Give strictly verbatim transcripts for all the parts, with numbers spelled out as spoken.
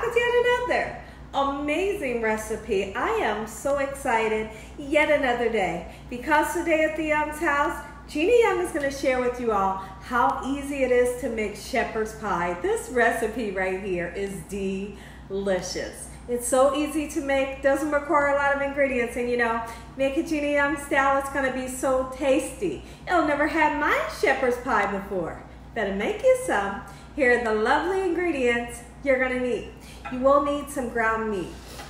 that's yet another amazing recipe. I am so excited, yet another day, because today at the Young's house, Gina Young is going to share with you all how easy it is to make shepherd's pie. This recipe right here is delicious. It's so easy to make, doesn't require a lot of ingredients, and you know, make it Gina Young style, it's going to be so tasty. You'll never have my shepherd's pie before. Better make you some. Here are the lovely ingredients you're going to need. You will need some ground meat.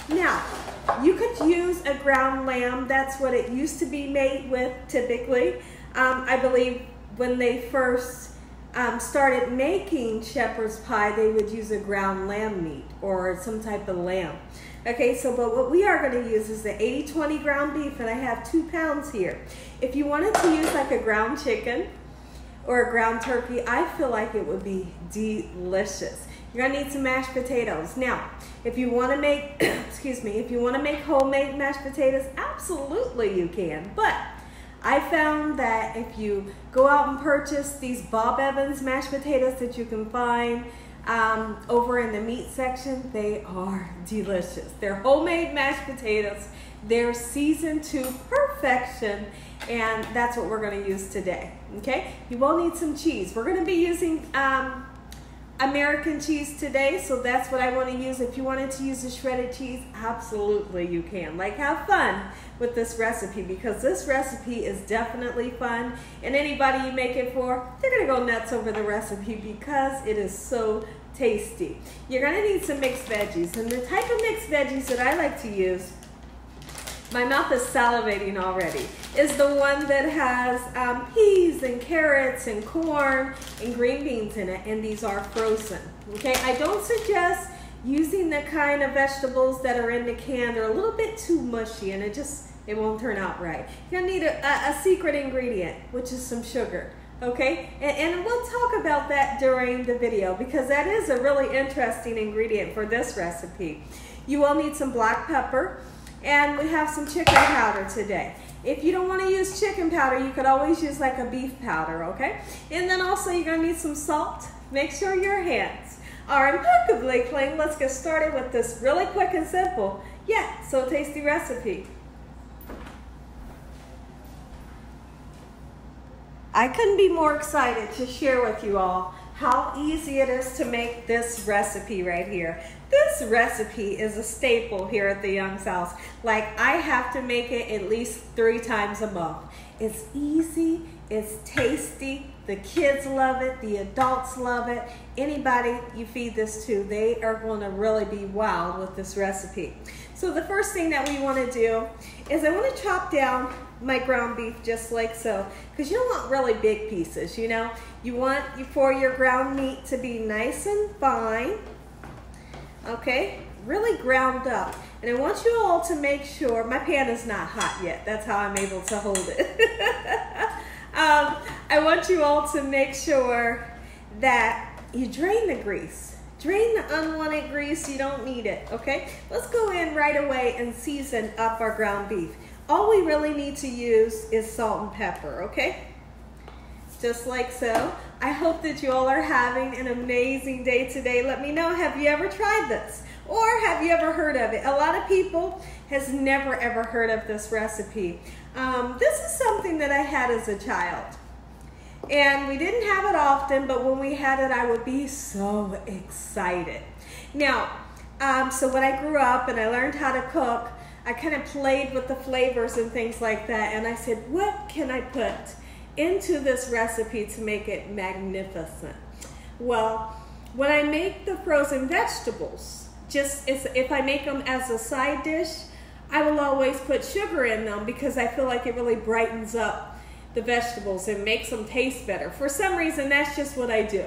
Now, you could use a ground lamb. That's what it used to be made with typically. Um, I believe when they first um, started making shepherd's pie, they would use a ground lamb meat or some type of lamb. Okay, so but what we are going to use is the eighty twenty ground beef, and I have two pounds here. If you wanted to use like a ground chicken or a ground turkey, I feel like it would be delicious. You're gonna need some mashed potatoes. Now, if you wanna make, excuse me, if you wanna make homemade mashed potatoes, absolutely you can. But I found that if you go out and purchase these Bob Evans mashed potatoes that you can find um, over in the meat section, they are delicious. They're homemade mashed potatoes. They're seasoned to perfection, and that's what we're gonna use today, okay? You will need some cheese. We're gonna be using, um, American cheese today, so that's what I want to use. If you wanted to use the shredded cheese, absolutely you can. Like, have fun with this recipe, because this recipe is definitely fun, and anybody you make it for, they're gonna go nuts over the recipe because it is so tasty. You're gonna need some mixed veggies, and the type of mixed veggies that I like to use, my mouth is salivating already, is the one that has um, peas and carrots and corn and green beans in it, and these are frozen, okay? I don't suggest using the kind of vegetables that are in the can. They're a little bit too mushy, and it just, it won't turn out right. You're gonna need a, a, a secret ingredient, which is some sugar, okay? And, and we'll talk about that during the video, because that is a really interesting ingredient for this recipe. You will need some black pepper, and we have some chicken powder today. If you don't want to use chicken powder, you could always use like a beef powder, okay? And then also you're going to need some salt. Make sure your hands are impeccably clean. Let's get started with this really quick and simple, yet so tasty recipe. I couldn't be more excited to share with you all how easy it is to make this recipe right here. This recipe is a staple here at the Young's house. Like, I have to make it at least three times a month. It's easy, it's tasty, the kids love it, the adults love it. Anybody you feed this to, they are gonna really be wild with this recipe. So the first thing that we wanna do is I wanna chop down my ground beef just like so, because you don't want really big pieces, you know? You want for your ground meat to be nice and fine, okay? Really ground up. And I want you all to make sure, my pan is not hot yet, that's how I'm able to hold it. um, I want you all to make sure that you drain the grease. Drain the unwanted grease, you don't need it, okay? Let's go in right away and season up our ground beef. All we really need to use is salt and pepper, okay? Just like so. I hope that you all are having an amazing day today. Let me know, have you ever tried this? Or have you ever heard of it? A lot of people has never ever heard of this recipe. Um, this is something that I had as a child. And we didn't have it often, but when we had it, I would be so excited. Now, um, so when I grew up and I learned how to cook, I kind of played with the flavors and things like that, and I said, what can I put into this recipe to make it magnificent? Well, when I make the frozen vegetables, just as, if I make them as a side dish, I will always put sugar in them because I feel like it really brightens up the vegetables and makes them taste better. For some reason, that's just what I do.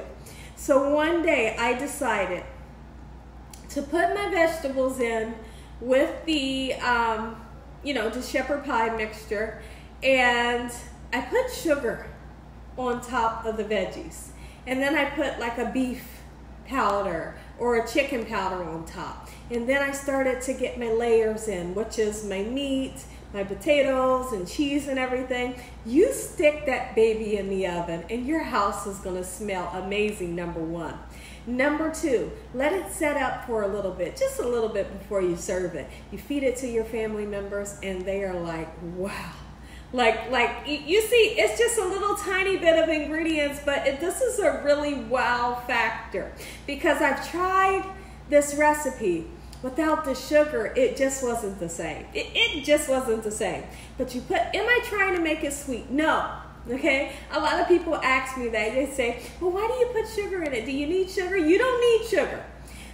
So one day I decided to put my vegetables in with the, um, you know, the shepherd pie mixture, and I put sugar on top of the veggies, and then I put like a beef powder or a chicken powder on top, and then I started to get my layers in, which is my meat, my potatoes and cheese and everything. You stick that baby in the oven and your house is gonna smell amazing, number one. Number two, let it set up for a little bit, just a little bit before you serve it. You feed it to your family members and they are like, wow. Like, like you see, it's just a little tiny bit of ingredients, but it, this is a really wow factor, because I've tried this recipe without the sugar. It just wasn't the same. It, it just wasn't the same. But you put, am I trying to make it sweet? No. Okay, a lot of people ask me that. They say, well, why do you put sugar in it? Do you need sugar? You don't need sugar.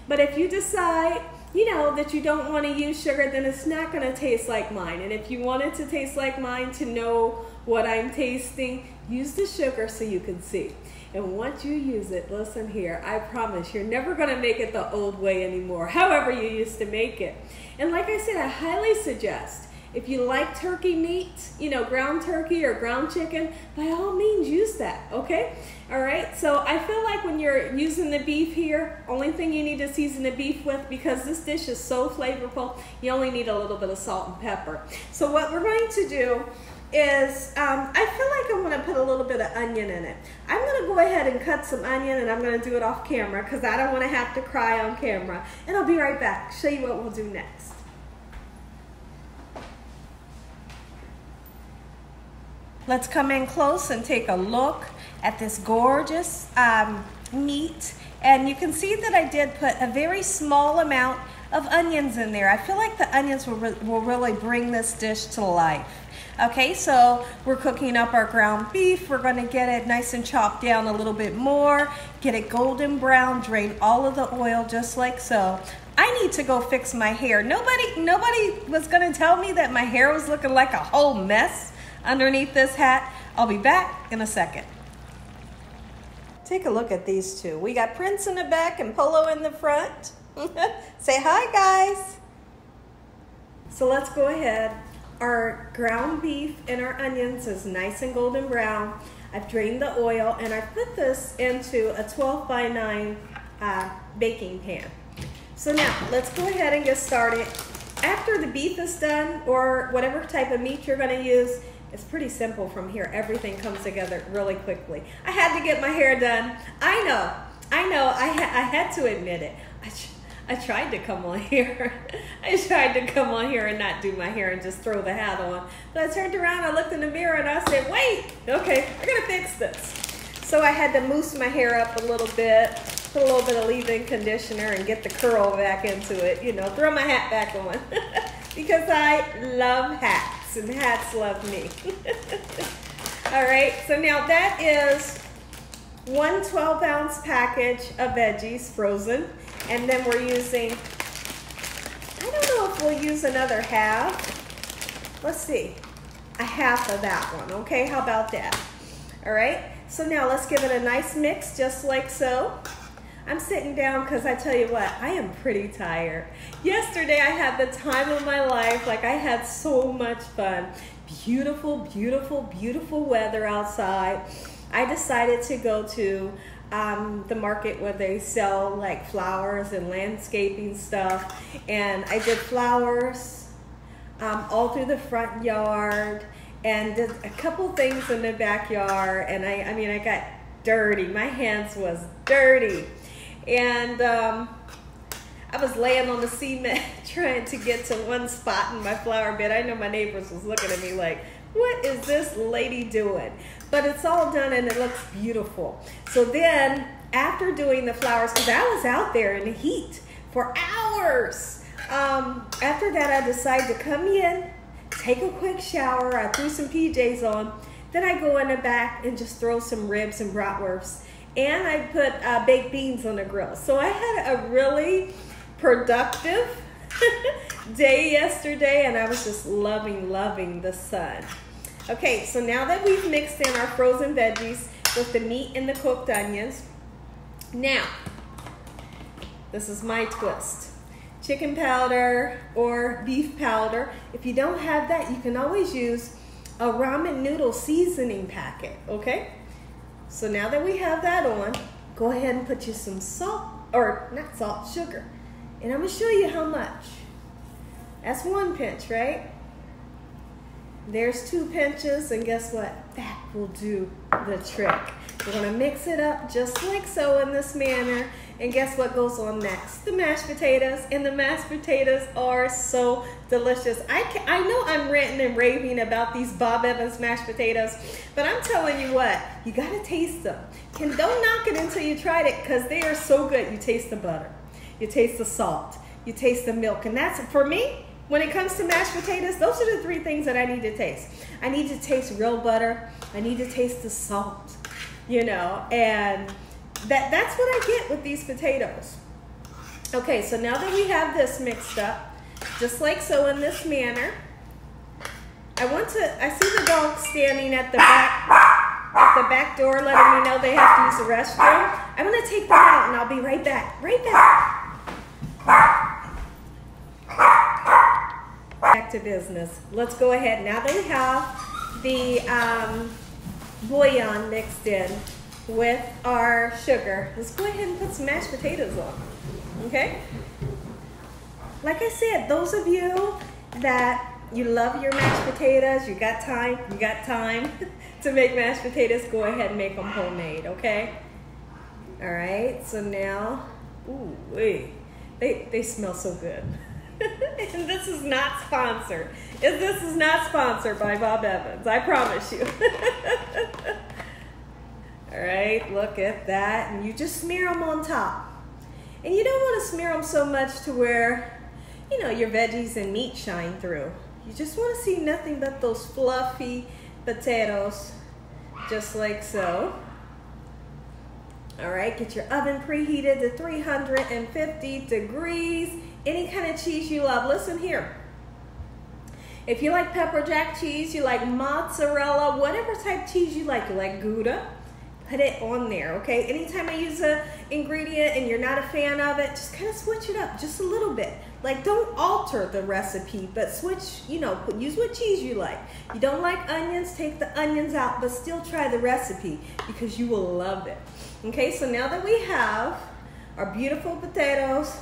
But if you decide, you know, that you don't want to use sugar, then it's not going to taste like mine. And if you want it to taste like mine, to know what I'm tasting, use the sugar so you can see. And once you use it, listen here, I promise you're never going to make it the old way anymore, however you used to make it. And like I said, I highly suggest, if you like turkey meat, you know, ground turkey or ground chicken, by all means use that, okay? All right, so I feel like when you're using the beef here, only thing you need to season the beef with, because this dish is so flavorful, you only need a little bit of salt and pepper. So what we're going to do is, um, I feel like I want to put a little bit of onion in it. I'm going to go ahead and cut some onion, and I'm going to do it off camera because I don't want to have to cry on camera. And I'll be right back, show you what we'll do next. Let's come in close and take a look at this gorgeous um, meat. And you can see that I did put a very small amount of onions in there. I feel like the onions will, re will really bring this dish to life. Okay, so we're cooking up our ground beef. We're gonna get it nice and chopped down a little bit more, get it golden brown, drain all of the oil just like so. I need to go fix my hair. Nobody, nobody was gonna tell me that my hair was looking like a whole mess underneath this hat. I'll be back in a second. Take a look at these two. We got Prince in the back and Polo in the front. Say hi, guys. So let's go ahead. Our ground beef and our onions is nice and golden brown. I've drained the oil and I put this into a twelve by nine uh, baking pan. So now let's go ahead and get started. After the beef is done, or whatever type of meat you're gonna use, it's pretty simple from here. Everything comes together really quickly. I had to get my hair done. I know, I know, I, ha I had to admit it. I, I tried to come on here. I tried to come on here and not do my hair and just throw the hat on. But I turned around, I looked in the mirror and I said, wait, okay, I gotta fix this. So I had to mousse my hair up a little bit, put a little bit of leave-in conditioner and get the curl back into it, you know, throw my hat back on. Because I love hats. And hats love me. All right, so now that is one twelve ounce package of veggies, frozen. And then we're using, I don't know if we'll use another half. Let's see, a half of that one, okay? How about that? All right, so now let's give it a nice mix, just like so. I'm sitting down because I tell you what, I am pretty tired. Yesterday I had the time of my life. Like, I had so much fun. Beautiful, beautiful, beautiful weather outside. I decided to go to um, the market where they sell like flowers and landscaping stuff. And I did flowers um, all through the front yard and did a couple things in the backyard. And I, I mean, I got dirty. My hands was dirty. And um, I was laying on the cement trying to get to one spot in my flower bed. I know my neighbors was looking at me like, what is this lady doing? But it's all done and it looks beautiful. So then after doing the flowers, because I was out there in the heat for hours, um, after that I decided to come in, take a quick shower. I threw some P Js on. Then I go in the back and just throw some ribs and bratwursts. And I put uh, baked beans on the grill. So I had a really productive day yesterday, and I was just loving, loving the sun. Okay, so now that we've mixed in our frozen veggies with the meat and the cooked onions, now, this is my twist. Chicken powder or beef powder. If you don't have that, you can always use a ramen noodle seasoning packet, okay? So now that we have that on, go ahead and put you some salt, or not salt, sugar. And I'm gonna show you how much. That's one pinch, right? There's two pinches, and guess what? That will do the trick. We're gonna mix it up just like so in this manner, and guess what goes on next? The mashed potatoes, and the mashed potatoes are so delicious. I, can, I know I'm ranting and raving about these Bob Evans mashed potatoes, but I'm telling you what, you gotta taste them. Can, don't knock it until you tried it, because they are so good. You taste the butter, you taste the salt, you taste the milk, and that's, for me, when it comes to mashed potatoes, those are the three things that I need to taste. I need to taste real butter. I need to taste the salt, you know, and that, that's what I get with these potatoes. Okay, so now that we have this mixed up, just like so in this manner, I want to, I see the dog standing at the back, at the back door letting me know they have to use the restroom. I'm gonna take them out and I'll be right back, right back. Back to business. Let's go ahead. Now that we have the um, bouillon mixed in with our sugar, let's go ahead and put some mashed potatoes on. Okay? Like I said, those of you that you love your mashed potatoes, you got time, you got time to make mashed potatoes, go ahead and make them homemade, okay? All right, so now, ooh, wait, they, they smell so good. And this is not sponsored. This is not sponsored by Bob Evans, I promise you. All right, look at that. And you just smear them on top. And you don't want to smear them so much to where, you know, your veggies and meat shine through. You just want to see nothing but those fluffy potatoes, just like so. All right, get your oven preheated to three hundred fifty degrees. Any kind of cheese you love. Listen here, if you like pepper jack cheese, you like mozzarella, whatever type of cheese you like, you like Gouda, put it on there, okay? Anytime I use an ingredient and you're not a fan of it, just kind of switch it up just a little bit. Like, don't alter the recipe, but switch, you know, use what cheese you like. You don't like onions, take the onions out, but still try the recipe because you will love it. Okay, so now that we have our beautiful potatoes,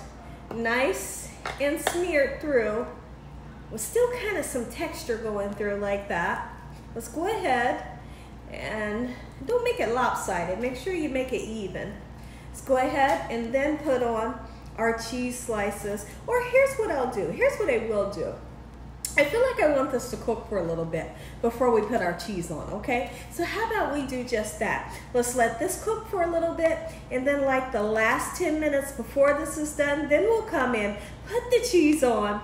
nice and smeared through with still kind of some texture going through like that, let's go ahead and don't make it lopsided, make sure you make it even. Let's go ahead and then put on our cheese slices. Or here's what I'll do, here's what I will do. I feel like I want this to cook for a little bit before we put our cheese on, okay? So how about we do just that? Let's let this cook for a little bit, and then like the last ten minutes before this is done, then we'll come in, put the cheese on,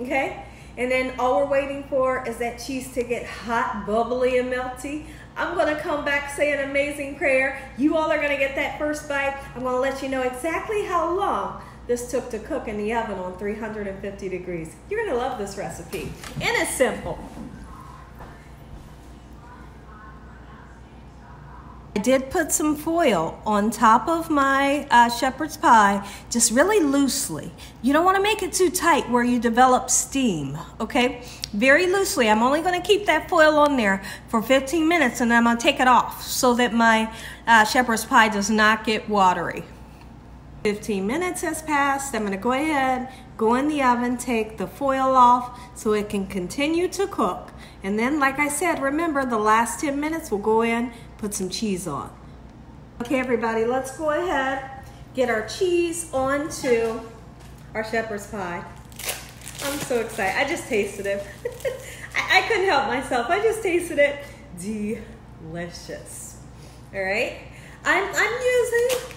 okay? And then all we're waiting for is that cheese to get hot, bubbly, and melty. I'm gonna come back, say an amazing prayer. You all are gonna get that first bite. I'm gonna let you know exactly how long this took to cook in the oven on three hundred fifty degrees. You're gonna love this recipe, and it's simple. I did put some foil on top of my uh, shepherd's pie, just really loosely. You don't wanna make it too tight where you develop steam, okay? Very loosely, I'm only gonna keep that foil on there for fifteen minutes, and I'm gonna take it off so that my uh, shepherd's pie does not get watery. fifteen minutes has passed. I'm going to go ahead, go in the oven, take the foil off so it can continue to cook. And then, like I said, remember the last ten minutes, we'll go in, put some cheese on. Okay, everybody, let's go ahead, get our cheese onto our shepherd's pie. I'm so excited. I just tasted it. I, I couldn't help myself. I just tasted it. Delicious. All right. I'm, I'm using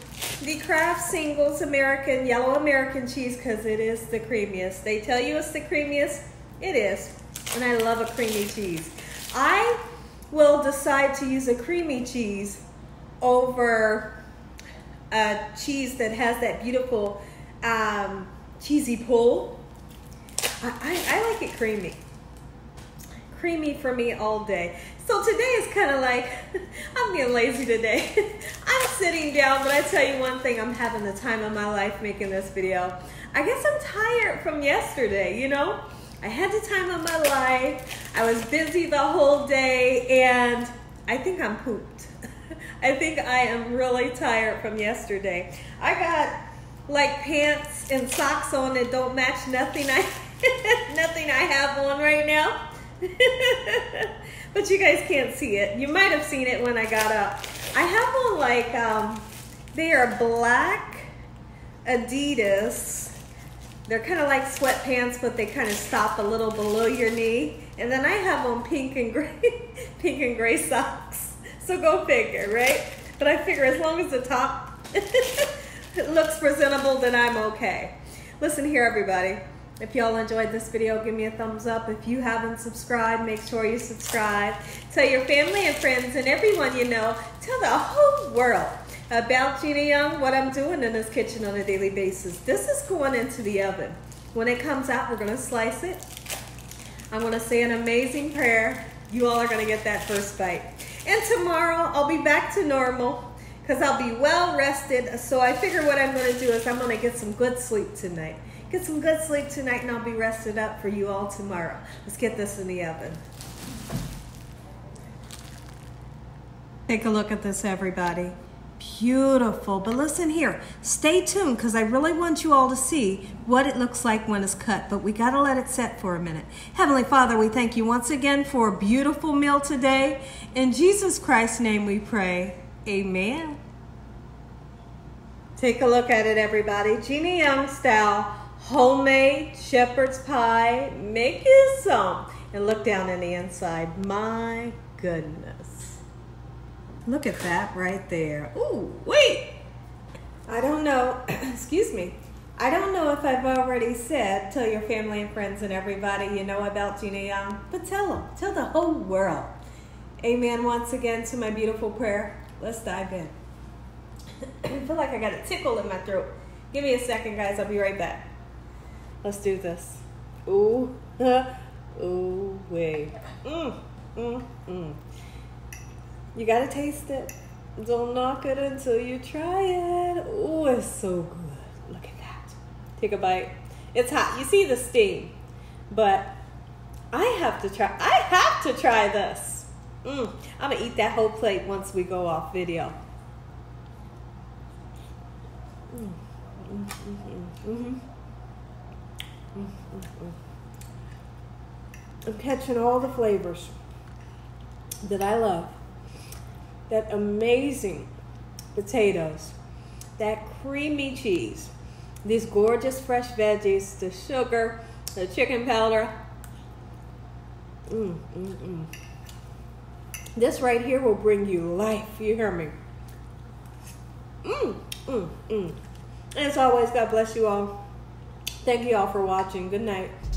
the Kraft Singles American, yellow American cheese, because it is the creamiest. They tell you it's the creamiest, it is. And I love a creamy cheese. I will decide to use a creamy cheese over a cheese that has that beautiful um, cheesy pull. I, I, I like it creamy. Creamy for me all day. So today is kind of like, I'm being lazy today. I'm sitting down, but I tell you one thing, I'm having the time of my life making this video. I guess I'm tired from yesterday, you know? I had the time of my life. I was busy the whole day, and I think I'm pooped. I think I am really tired from yesterday. I got like pants and socks on that don't match nothing I, nothing I have on right now. But you guys can't see it. You might have seen it when I got up. I have one like, um, they are black Adidas. They're kind of like sweatpants, but they kind of stop a little below your knee. And then I have on pink and gray, pink and gray socks. So go figure, right? But I figure as long as the top looks presentable, then I'm okay. Listen here, everybody. If y'all enjoyed this video, give me a thumbs up. If you haven't subscribed, make sure you subscribe. Tell your family and friends and everyone you know, tell the whole world about Gina Young, what I'm doing in this kitchen on a daily basis. This is going into the oven. When it comes out, we're gonna slice it. I'm gonna say an amazing prayer. You all are gonna get that first bite. And tomorrow, I'll be back to normal because I'll be well rested. So I figure what I'm gonna do is I'm gonna get some good sleep tonight. Get some good sleep tonight and I'll be rested up for you all tomorrow. Let's get this in the oven. Take a look at this, everybody. Beautiful, but listen here. Stay tuned because I really want you all to see what it looks like when it's cut, but we gotta let it set for a minute. Heavenly Father, we thank you once again for a beautiful meal today. In Jesus Christ's name we pray, amen. Take a look at it, everybody. Gina Young style. Homemade shepherd's pie, make you some. And look down in the inside, my goodness. Look at that right there. Ooh, wait, I don't know, excuse me. I don't know if I've already said, tell your family and friends and everybody you know about Gina Young, but tell them, tell the whole world. Amen once again to my beautiful prayer. Let's dive in. I feel like I got a tickle in my throat. Give me a second, guys, I'll be right back. Let's do this. Ooh, uh, ooh, wait. Mm, mm, mm. You gotta taste it. Don't knock it until you try it. Ooh, it's so good. Look at that. Take a bite. It's hot. You see the steam, but I have to try. I have to try this. Mm. I'm gonna eat that whole plate once we go off video. Mm, mm, mm, mm, mm. I'm catching all the flavors that I love. That amazing potatoes, that creamy cheese, these gorgeous fresh veggies, the sugar, the chicken powder. Mm, mm, mm. This right here will bring you life, you hear me? Mm, mm, mm. As always, God bless you all. Thank you all for watching. Good night.